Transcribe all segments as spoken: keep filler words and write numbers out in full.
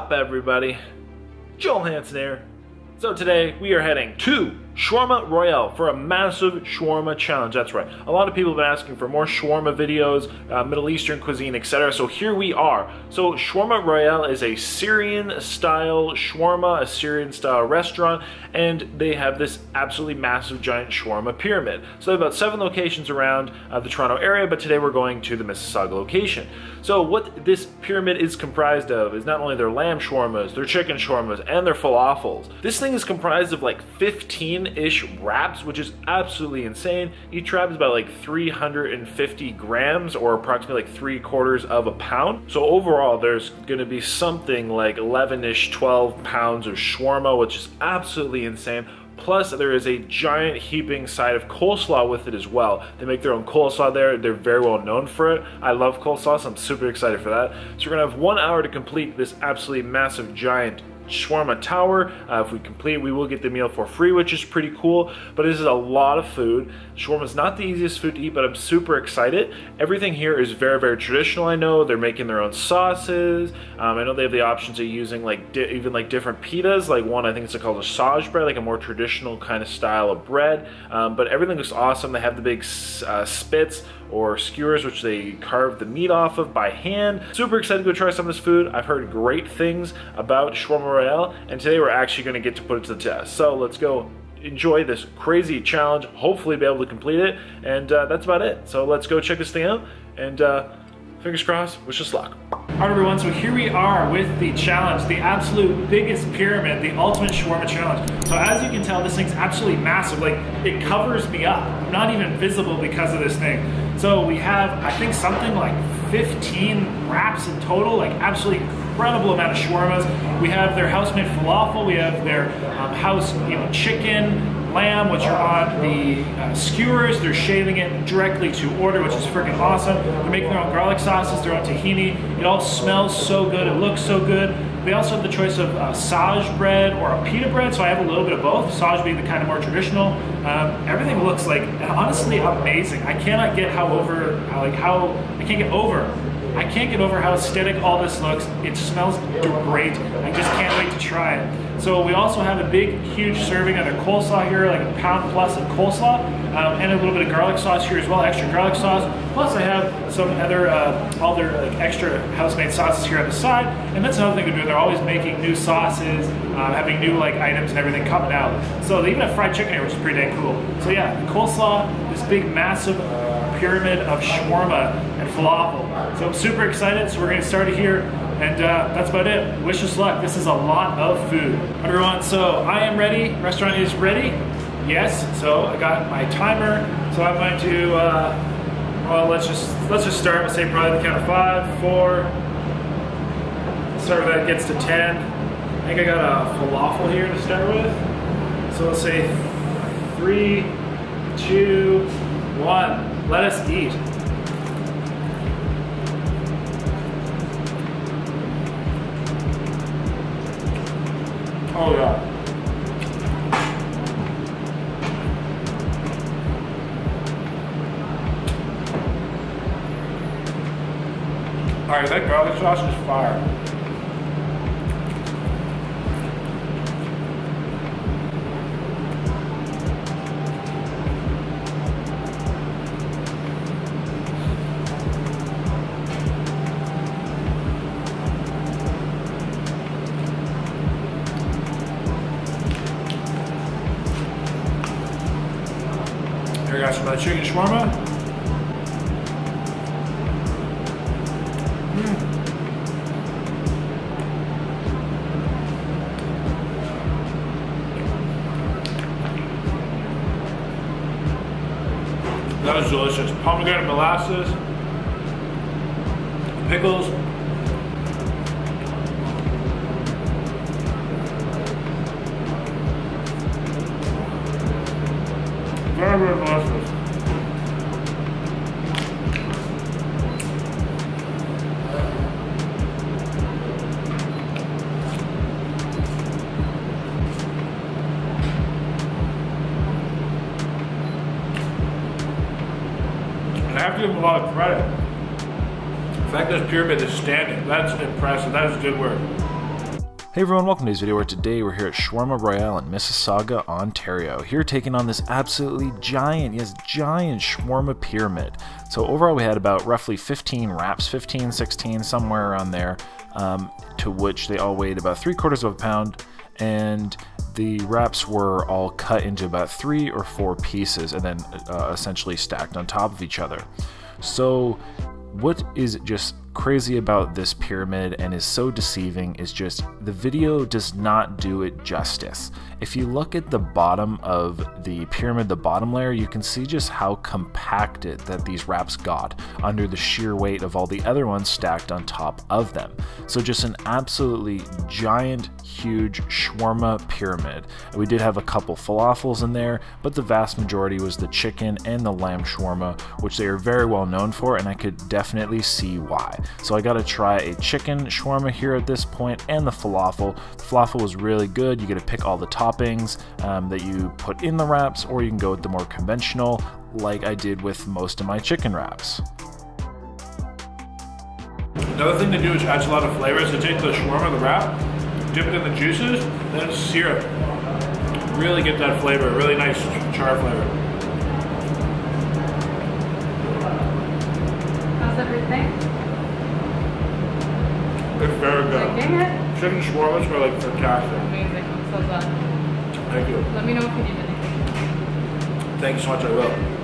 up, everybody? Joel Hansen here. So today we are heading to Shawarma Royale for a massive shawarma challenge. That's right. A lot of people have been asking for more shawarma videos, uh, Middle Eastern cuisine, et cetera. So here we are. So Shawarma Royale is a Syrian-style shawarma, a Syrian-style restaurant, and they have this absolutely massive giant shawarma pyramid. So they have about seven locations around uh, the Toronto area, but today we're going to the Mississauga location. So what this pyramid is comprised of is not only their lamb shawarmas, their chicken shawarmas, and their falafels. This thing is comprised of like fifteen ish wraps, which is absolutely insane. Each wrap is about like three hundred fifty grams or approximately like three quarters of a pound. So overall there's gonna be something like eleven ish, twelve pounds of shawarma, which is absolutely insane. Plus, there is a giant heaping side of coleslaw with it as well. They make their own coleslaw there. They're very well known for it. I love coleslaw, so I'm super excited for that. So we're gonna have one hour to complete this absolutely massive giant shawarma tower. Uh, if we complete, we will get the meal for free, which is pretty cool, but this is a lot of food. Shawarma is not the easiest food to eat, but I'm super excited. Everything here is very, very traditional. I know they're making their own sauces. Um, I know they have the options of using like even like different pitas, like one, I think it's called a saj bread, like a more traditional kind of style of bread, um, but everything looks awesome. They have the big uh, spits or skewers, which they carve the meat off of by hand. Super excited to go try some of this food. I've heard great things about Shawarma Royale, and today we're actually gonna get to put it to the test. So let's go enjoy this crazy challenge, hopefully be able to complete it, and uh, that's about it. So let's go check this thing out, and uh, fingers crossed, wish us luck. All right, everyone, so here we are with the challenge, the absolute biggest pyramid, the ultimate shawarma challenge. So as you can tell, this thing's absolutely massive. Like, it covers me up. I'm not even visible because of this thing. So we have, I think, something like fifteen wraps in total, like absolutely incredible amount of shawarmas. We have their house-made falafel. We have their um, house, you know, chicken, lamb, which are on the uh, skewers. They're shaving it directly to order, which is freaking awesome. They're making their own garlic sauces, their own tahini. It all smells so good, it looks so good. They also have the choice of uh, saj bread or a pita bread, so I have a little bit of both, saj being the kind of more traditional. Um, everything looks like honestly amazing. I cannot get how over, like how, I can't get over I can't get over how aesthetic all this looks. It smells great. I just can't wait to try it. So we also have a big, huge serving of their coleslaw here, like a pound plus of coleslaw, um, and a little bit of garlic sauce here as well, extra garlic sauce. Plus I have some other, uh, all their like, extra house-made sauces here on the side. And that's another thing to do. They're always making new sauces, uh, having new like items and everything coming out. So they even have fried chicken here, which is pretty dang cool. So yeah, the coleslaw, this big, massive pyramid of shawarma and falafel. So I'm super excited, so we're gonna start it here, and uh, that's about it. Wish us luck, this is a lot of food. Everyone, so I am ready, restaurant is ready. Yes, so I got my timer, so I'm going to, uh, well, let's just let's just start. We'll say probably the count of five, four, start with that, gets to ten. I think I got a falafel here to start with. So let's say three, two, one. Let us eat. Oh yeah. All right, that garlic sauce is fire. Got some of that chicken shawarma. Mm. That was delicious. Pomegranate molasses, pickles. Very, very delicious. And I have to give them a lot of credit. The fact that this pyramid is standing, that's impressive. That is good work. Hey everyone, welcome to this video where today we're here at Shawarma Royale in Mississauga, Ontario. Here taking on this absolutely giant, yes giant shawarma pyramid. So overall we had about roughly fifteen wraps, fifteen, sixteen, somewhere around there, um, to which they all weighed about three quarters of a pound, and the wraps were all cut into about three or four pieces and then uh, essentially stacked on top of each other. So what is just crazy about this pyramid and is so deceiving is just the video does not do it justice. If you look at the bottom of the pyramid, the bottom layer, you can see just how compacted that these wraps got under the sheer weight of all the other ones stacked on top of them. So just an absolutely giant, huge shawarma pyramid. We did have a couple falafels in there, but the vast majority was the chicken and the lamb shawarma, which they are very well known for, and I could definitely see why. So I got to try a chicken shawarma here at this point, and the falafel. The falafel was really good. You get to pick all the toppings um, that you put in the wraps, or you can go with the more conventional, like I did with most of my chicken wraps. Another thing to do, which adds a lot of flavor, is to take the shawarma, the wrap, dip it in the juices, then sear it. Really get that flavor, really nice char flavor. How's everything? It's very good. Chicken shawarmas were like fantastic. Amazing. I'm so glad. Thank you. Let me know if you need anything. Thanks so much. I will.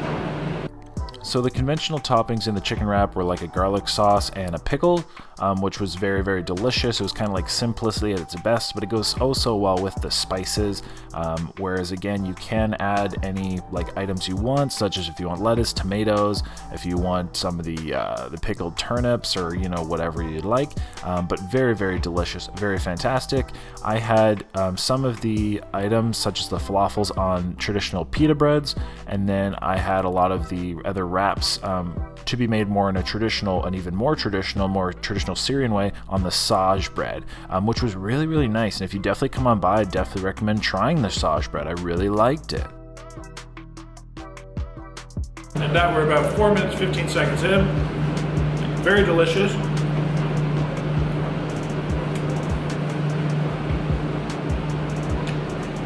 So the conventional toppings in the chicken wrap were like a garlic sauce and a pickle, um, which was very, very delicious. It was kind of like simplicity at its best, but it goes oh so well with the spices. Um, whereas again, you can add any like items you want, such as if you want lettuce, tomatoes, if you want some of the uh, the pickled turnips, or you know, whatever you'd like. Um, but very, very delicious, very fantastic. I had um, some of the items, such as the falafels, on traditional pita breads, and then I had a lot of the other wraps um, to be made more in a traditional, and even more traditional, more traditional Syrian way, on the saj bread, um, which was really, really nice. And if you definitely come on by, I definitely recommend trying the saj bread. I really liked it. And now we're about four minutes, fifteen seconds in. Very delicious.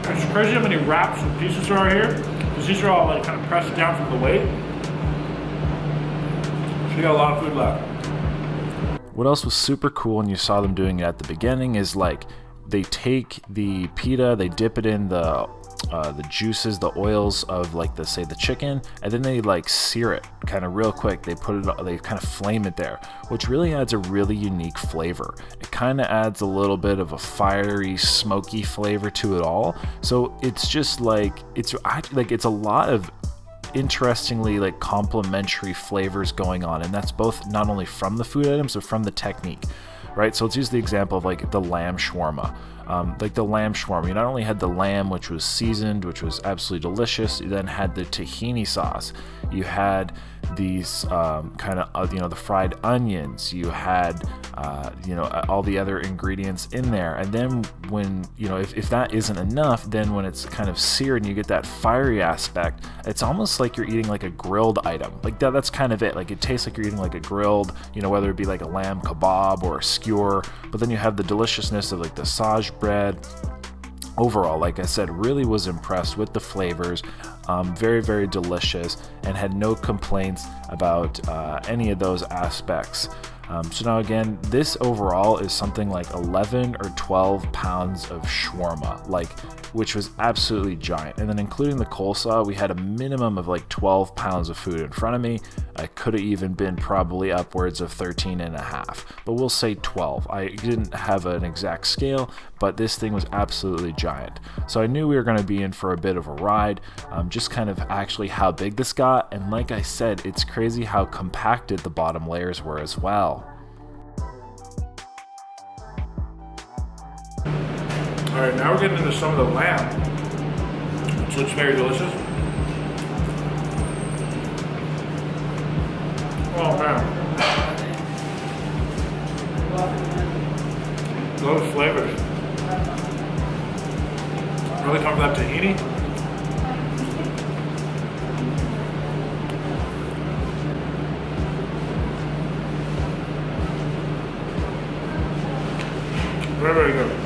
It's crazy how many wraps and pieces there are here, because these are all like kind of pressed down from the weight. So you got a lot of food left. What else was super cool, and you saw them doing it at the beginning, is like they take the pita, they dip it in the Uh, the juices, the oils of like the say the chicken, and then they like sear it kind of real quick. They put it, they kind of flame it there, which really adds a really unique flavor. It kind of adds a little bit of a fiery, smoky flavor to it all. So it's just like it's I, like it's a lot of interestingly like complementary flavors going on, and that's both not only from the food items but from the technique. Right, so let's use the example of like the lamb shawarma. Um, like the lamb shawarma, you not only had the lamb, which was seasoned, which was absolutely delicious. You then had the tahini sauce. You had these um, kind of, you know, the fried onions. You had, uh, you know, all the other ingredients in there. And then when, you know, if, if that isn't enough, then when it's kind of seared and you get that fiery aspect, it's almost like you're eating like a grilled item. Like that, that's kind of it. Like it tastes like you're eating like a grilled, you know, whether it be like a lamb kebab or a skewer. But then you have the deliciousness of like the saj bread. Overall, like I said, really was impressed with the flavors. Um, very, very delicious, and had no complaints about uh, any of those aspects. Um, so now again, this overall is something like eleven or twelve pounds of shawarma, like, which was absolutely giant. And then including the coleslaw, we had a minimum of like twelve pounds of food in front of me. I could have even been probably upwards of thirteen and a half, but we'll say twelve. I didn't have an exact scale, but this thing was absolutely giant. So I knew we were going to be in for a bit of a ride, um, just kind of actually how big this got. And like I said, it's crazy how compacted the bottom layers were as well. All right, now we're getting into some of the lamb, which looks very delicious. Oh man, those flavors! Really come from that tahini. Very, very good.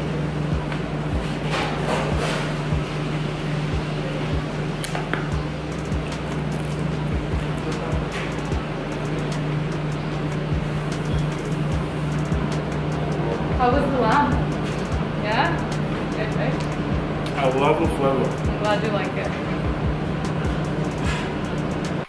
I love the flavor. Well, I do like it.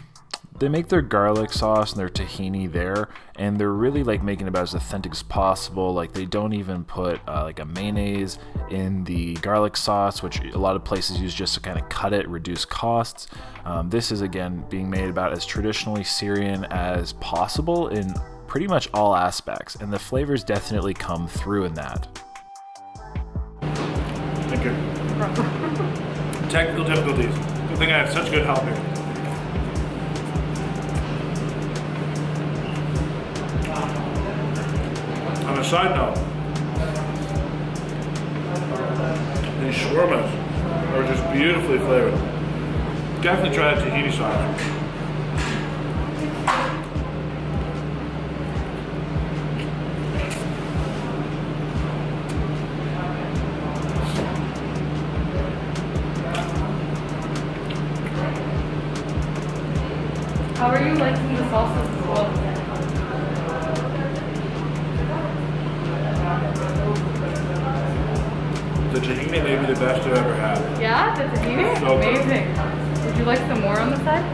They make their garlic sauce and their tahini there, and they're really like making it about as authentic as possible. Like they don't even put uh, like a mayonnaise in the garlic sauce, which a lot of places use just to kind of cut it, reduce costs. Um, this is again being made about as traditionally Syrian as possible in pretty much all aspects, and the flavors definitely come through in that. Thank you. Technical difficulties. Good thing I have such good help here. On a side note, these shawarmas are just beautifully flavored. Definitely try that tahini sauce. How are you liking the salsa as well? The tahini may be the best I've ever had. Yeah, the tahini? So amazing. Good. Would you like some more on the side?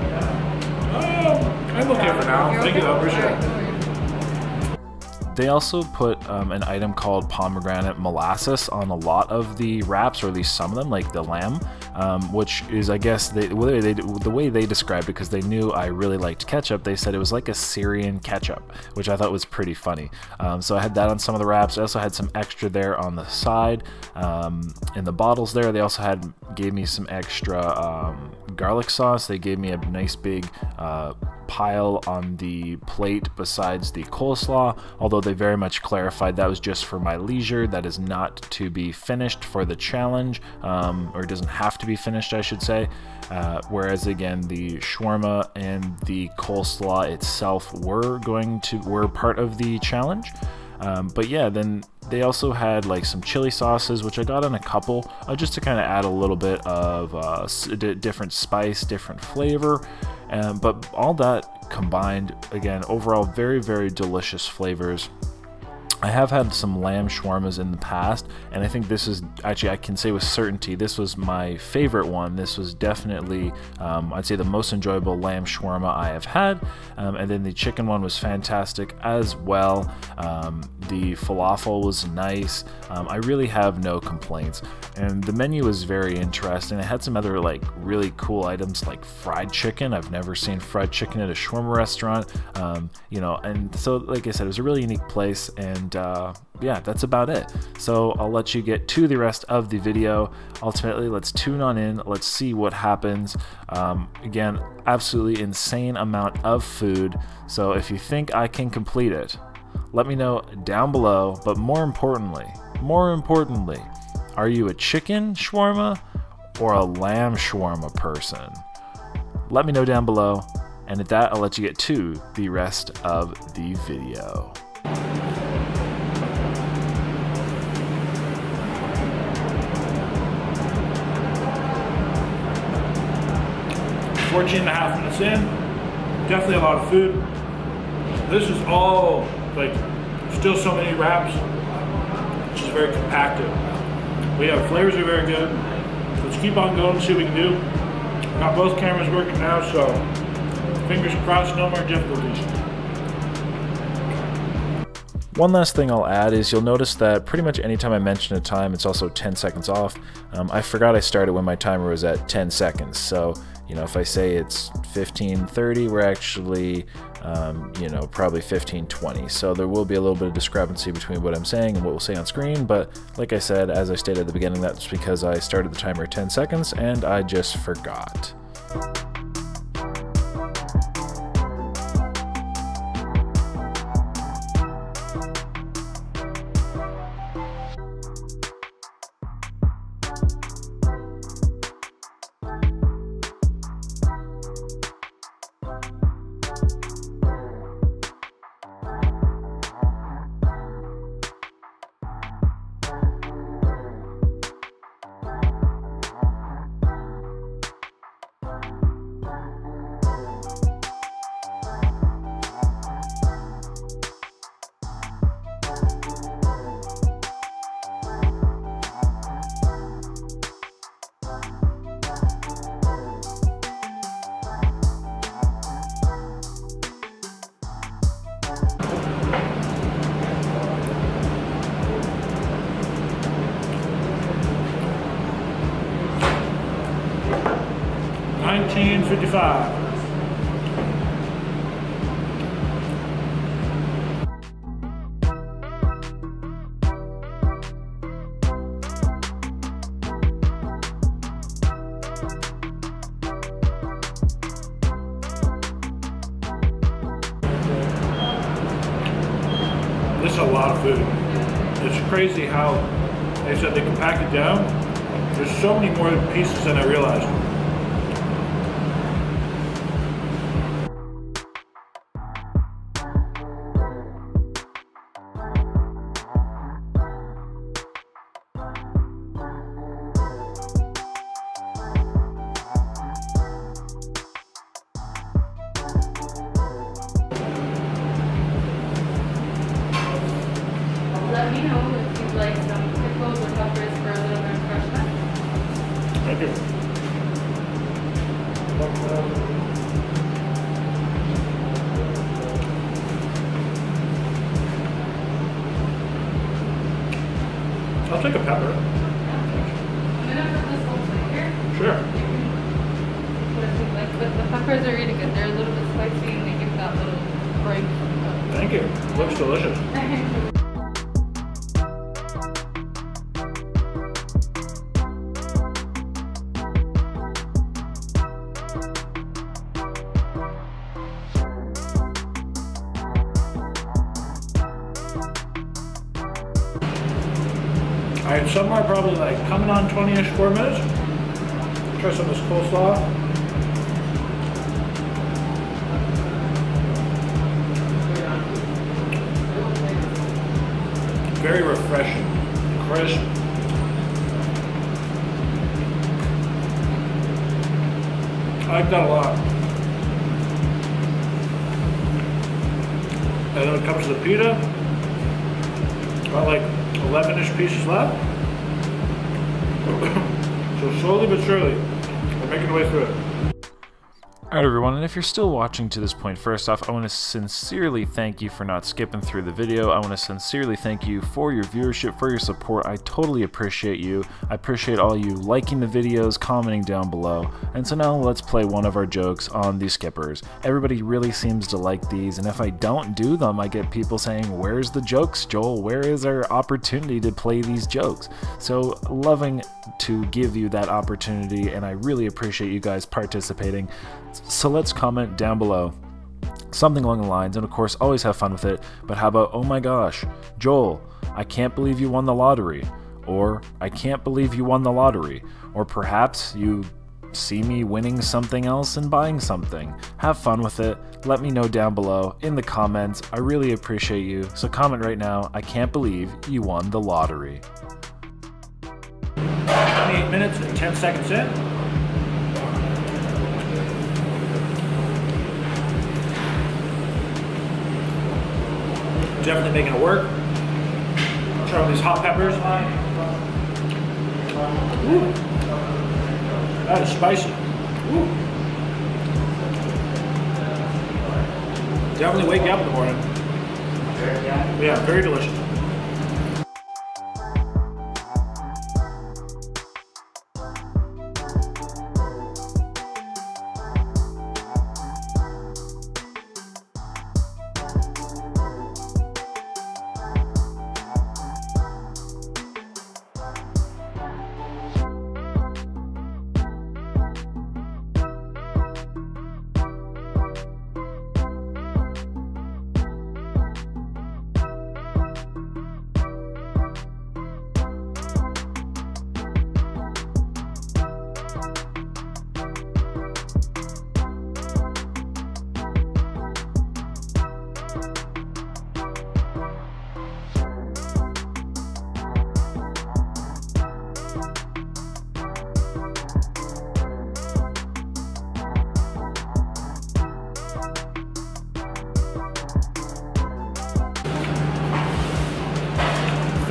Oh, I'm okay for now. You're Thank okay? you, I appreciate it. They also put um, an item called pomegranate molasses on a lot of the wraps, or at least some of them, like the lamb, um, which is, I guess, they, well, they, the way they described it, because they knew I really liked ketchup, they said it was like a Syrian ketchup, which I thought was pretty funny. Um, so I had that on some of the wraps. I also had some extra there on the side, um, in the bottles there. They also had gave me some extra um, garlic sauce. They gave me a nice big uh, pile on the plate besides the coleslaw, although they very much clarified that was just for my leisure. That is not to be finished for the challenge, um, or it doesn't have to be finished, I should say. Uh, whereas again, the shawarma and the coleslaw itself were going to were part of the challenge. Um, but yeah, then they also had like some chili sauces, which I got on a couple, uh, just to kind of add a little bit of uh, different spice, different flavor. Um, but all that combined, again, overall, very, very delicious flavors. I have had some lamb shawarmas in the past, and I think this is, actually, I can say with certainty, this was my favorite one. This was definitely, um, I'd say, the most enjoyable lamb shawarma I have had, um, and then the chicken one was fantastic as well. Um, the falafel was nice. Um, I really have no complaints, and the menu was very interesting. It had some other, like, really cool items, like fried chicken. I've never seen fried chicken at a shawarma restaurant, um, you know, and so, like I said, it was a really unique place, and Uh, yeah, that's about it. So I'll let you get to the rest of the video. Ultimately, let's tune on in. Let's see what happens. Um, again, absolutely insane amount of food. So if you think I can complete it, let me know down below. But more importantly, more importantly, are you a chicken shawarma or a lamb shawarma person? Let me know down below. And at that, I'll let you get to the rest of the video. fourteen and a half minutes in, definitely a lot of food. This is all, like, still so many wraps, which is very compacted. But yeah, the flavors are very good. Let's keep on going and see what we can do. Got both cameras working now, so fingers crossed, no more difficulties. One last thing I'll add is you'll notice that pretty much anytime I mention a time, it's also ten seconds off. Um, I forgot I started when my timer was at ten seconds. So, you know, if I say it's fifteen thirty, we're actually, um, you know, probably fifteen twenty. So there will be a little bit of discrepancy between what I'm saying and what we'll say on screen. But like I said, as I stated at the beginning, that's because I started the timer at ten seconds and I just forgot. fifteen fifty-five. This is a lot of food. It's crazy how they said they can pack it down. There's so many more pieces than I realized. Let me know if you'd like some pickles or peppers for a little bit of freshness. I do. I'll take a pepper. I'm going to put this whole plate here. Sure. You can put it in like, but the peppers are really good. They're a little bit spicy and they give that little break. Thank you. It looks delicious. All right, somewhere probably like coming on twenty-ish, four minutes. Try some of this coleslaw. Very refreshing, crisp. I like that a lot. And then when it comes to the pita, I like eleven-ish pieces left. So slowly but surely, we're making our way through it. Alright everyone, and if you're still watching to this point, first off, I want to sincerely thank you for not skipping through the video. I want to sincerely thank you for your viewership, for your support. I totally appreciate you. I appreciate all you liking the videos, commenting down below. And so now let's play one of our jokes on the skippers. Everybody really seems to like these, and if I don't do them, I get people saying, where's the jokes, Joel? Where is our opportunity to play these jokes? So loving to give you that opportunity, and I really appreciate you guys participating. So let's comment down below something along the lines, and of course always have fun with it, but how about, oh my gosh, Joel, I can't believe you won the lottery, or I can't believe you won the lottery, or perhaps you see me winning something else and buying something. Have fun with it. Let me know down below in the comments. I really appreciate you, so comment right now, I can't believe you won the lottery. twenty-eight minutes and ten seconds in. Definitely making it work. Try all these hot peppers. Ooh. That is spicy. Ooh. Definitely wake you up in the morning. Yeah, very delicious.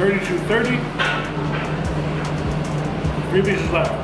thirty-two thirty. Three pieces left.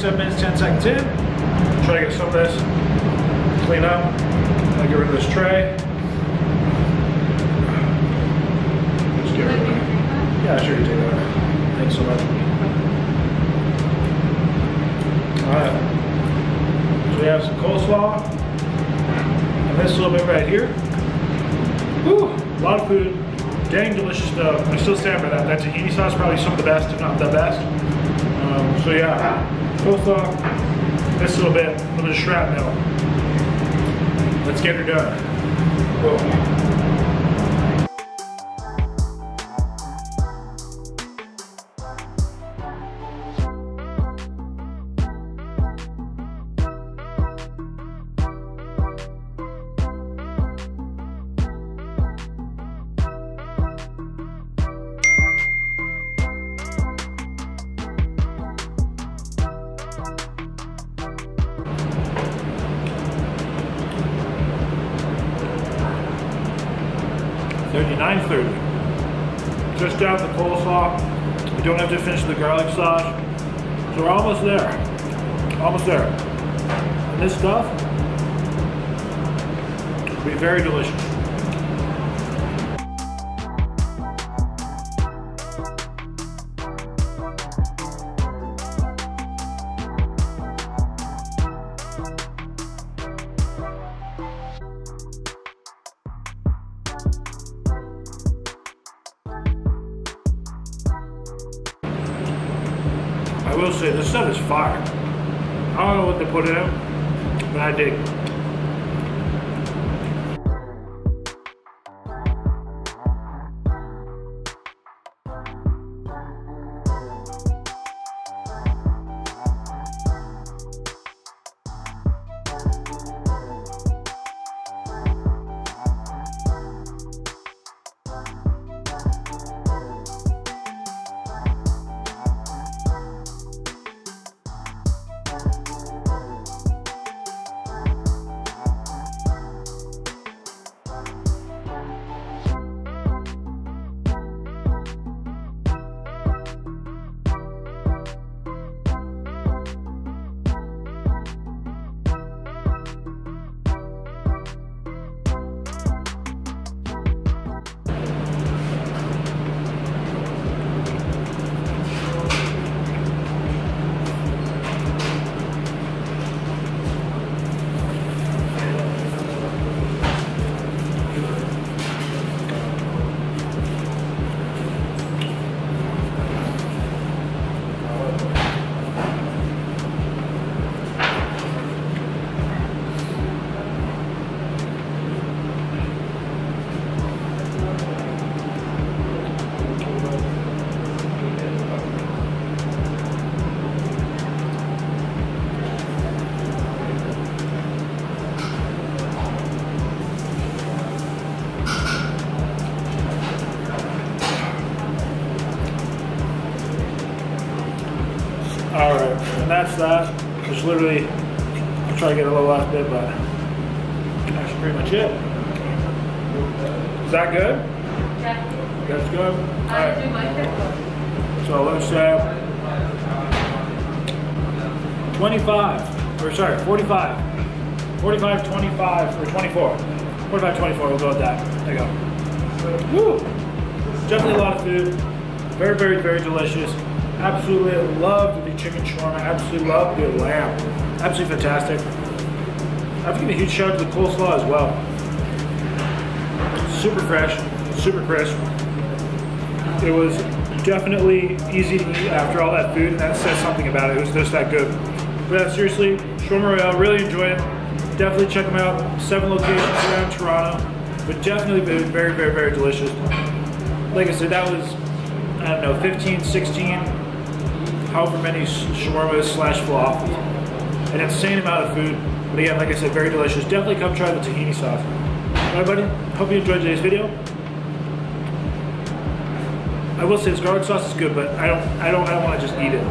six, seven minutes, ten seconds in. Try to get some of this clean up. I get rid of this tray. Just get rid of it. Yeah, sure you take that out. Thanks so much. Alright. So we have some coleslaw. And this little bit right here. Woo! A lot of food. Dang delicious stuff. I still stand by that. That tahini sauce is probably some of the best, if not the best. Um, so yeah, coleslaw, this little bit, a little bit of shrapnel. Let's get her done. Whoa. thirty-nine thirty. Just down the coleslaw. We don't have to finish the garlic sauce. So we're almost there. Almost there. And this stuff will be very delicious. I will say, this stuff is fire. I don't know what they put in it, but I dig it. That's that. Just literally, I'll try to get a little last bit, but that's pretty much it. Is that good? Yeah. That's good? I do like it. So let's say twenty-five, or sorry, forty-five. forty-five, twenty-five, or twenty-four. forty-five, twenty-four, we'll go with that. There you go. Woo! Definitely a lot of food. Very, very, very delicious. Absolutely love the chicken shawarma. Absolutely love the lamb. Absolutely fantastic. I've given a huge shout out to the coleslaw as well. Super fresh, super crisp. It was definitely easy to eat after all that food, and that says something about it. It was just that good. But yeah, seriously, Shawarma Royale, really enjoy it. Definitely check them out. Seven locations around Toronto, but definitely very, very, very delicious. Like I said, that was, I don't know, fifteen, sixteen. However many shawarmas slash falafel. An insane amount of food. But again, like I said, very delicious. Definitely come try the tahini sauce. Alright, buddy, hope you enjoyed today's video. I will say this garlic sauce is good, but I don't I don't I don't want to just eat it.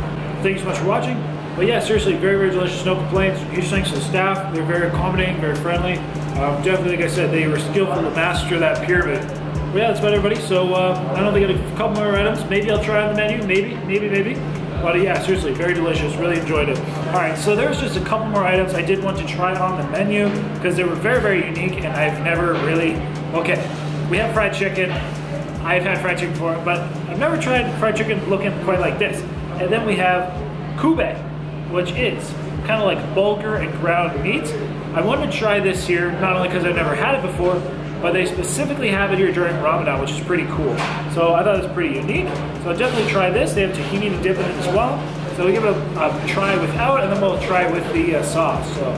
Thanks so much for watching. But yeah, seriously, very, very delicious, no complaints. Huge thanks to the staff. They're very accommodating, very friendly. Um, definitely, like I said, they were skillful to master that pyramid. But yeah, that's about everybody. So uh, I don't know, they got a couple more items. Maybe I'll try on the menu, maybe, maybe, maybe. But yeah, seriously, very delicious. Really enjoyed it. All right, so there's just a couple more items I did want to try on the menu because they were very, very unique, and I've never really... Okay, we have fried chicken. I've had fried chicken before, but I've never tried fried chicken looking quite like this. And then we have kubbeh, which is kind of like bulgur and ground meat. I wanted to try this here, not only because I've never had it before, but they specifically have it here during Ramadan, which is pretty cool. So I thought it was pretty unique. So I'll definitely try this. They have tahini to dip in it as well. So we'll give it a, a try without, and then we'll try with the uh, sauce. So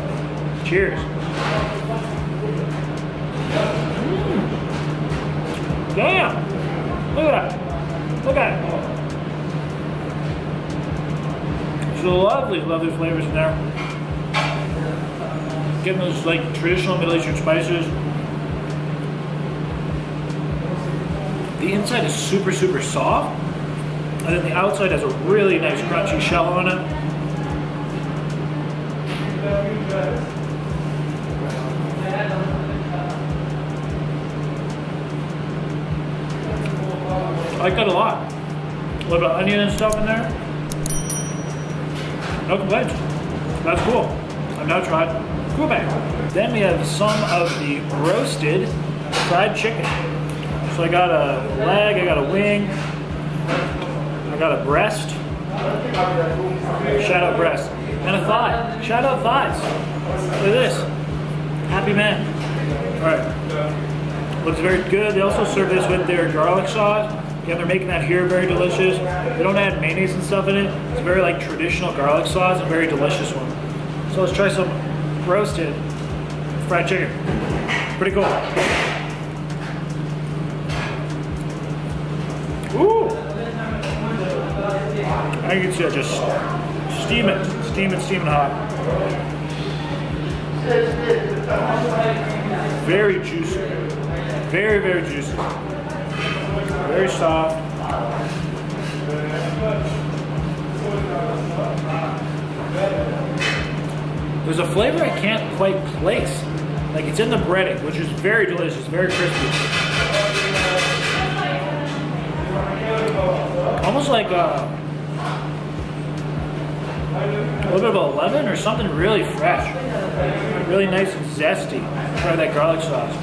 cheers. Mm. Damn, look at that, look at it. There's lovely, lovely flavors in there. Getting those like traditional Middle Eastern spices. The inside is super, super soft, and then the outside has a really nice crunchy shell on it. I like that a lot. A little bit of onion and stuff in there. No complaints. That's cool. I've now tried kubbeh. Then we have some of the roasted fried chicken. So I got a leg, I got a wing, I got a breast, shout out breast, and a thigh. Shout out thighs. Look at this. Happy man. Alright. Looks very good. They also serve this with their garlic sauce. Yeah, they're making that here, very delicious. They don't add mayonnaise and stuff in it. It's very like traditional garlic sauce, a very delicious one. So let's try some roasted fried chicken. Pretty cool. Ooh! I can see it, just steam it, steam it, steam it hot. Very juicy. Very, very juicy. Very soft. There's a flavor I can't quite place. Like, it's in the breading, which is very delicious, very crispy. Almost like a, a little bit of a lemon or something really fresh. Really nice and zesty. Try that garlic sauce.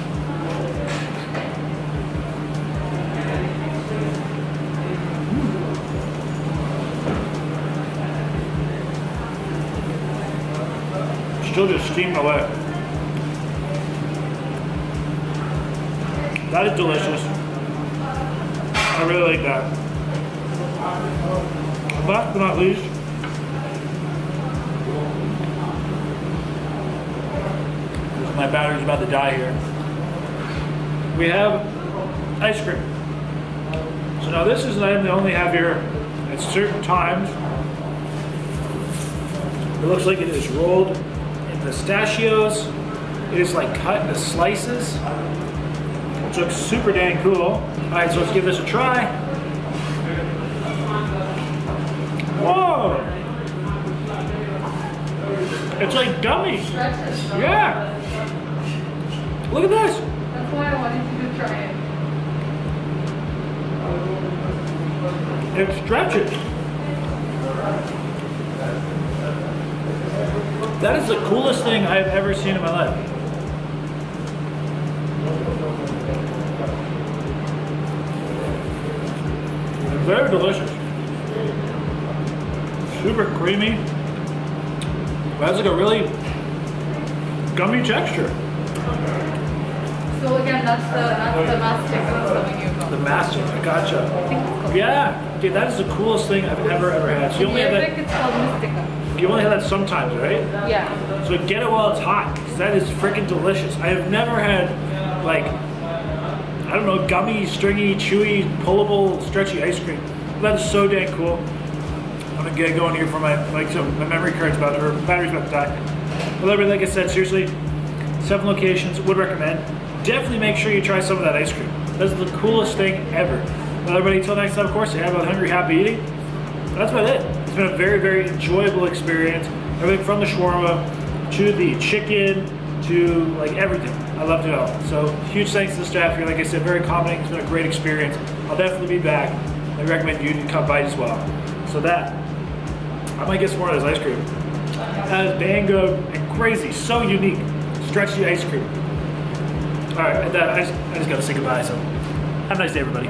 Still just steam away. That is delicious. I really like that. Last but not least, my battery's about to die here. We have ice cream. So now this is an item they only have here at certain times. It looks like it is rolled in pistachios. It is like cut into slices, which looks super dang cool. All right, so let's give this a try. Whoa! It's like gummy. Yeah. Look at this. That's why I wanted you to try it. It stretches. That is the coolest thing I've ever seen in my life. Very delicious. Super creamy. That's like a really gummy texture. So again, that's the, that's the mastic that's coming in. The mastic, gotcha. Yeah, dude, that is the coolest thing I've ever, ever had. So you only have that. You only have that sometimes, right? Yeah. So get it while it's hot, because that is freaking delicious. I have never had, like, I don't know, gummy, stringy, chewy, pullable, stretchy ice cream. That is so dang cool. I'm gonna get going here for my, like, so my memory card's about to, or battery's about to die. But like I said, seriously, seven locations, would recommend. Definitely make sure you try some of that ice cream. That's the coolest thing ever. Well, everybody, until next time, of course, you have a hungry, happy eating. That's about it. It's been a very, very enjoyable experience. Everything from the shawarma to the chicken to like everything. I loved it all. So huge thanks to the staff here. Like I said, very competent. It's been a great experience. I'll definitely be back. I recommend you to come by as well. So that I might get some more of this ice cream. That is dang good and crazy, so unique, stretchy ice cream. All right, and that, I, just, I just gotta say goodbye, so have a nice day, everybody.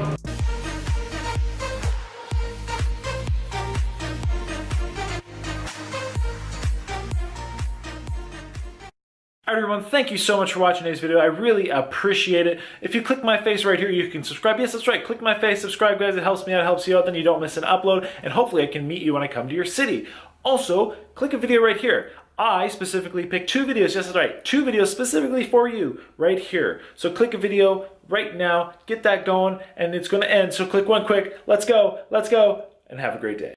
All right, everyone, thank you so much for watching today's video. I really appreciate it. If you click my face right here, you can subscribe. Yes, that's right, click my face, subscribe, guys. It helps me out, it helps you out, then you don't miss an upload, and hopefully I can meet you when I come to your city. Also, click a video right here. I specifically picked two videos, yes, that's right, two videos specifically for you right here. So click a video right now, get that going, and it's gonna end, so click one quick. Let's go, let's go, and have a great day.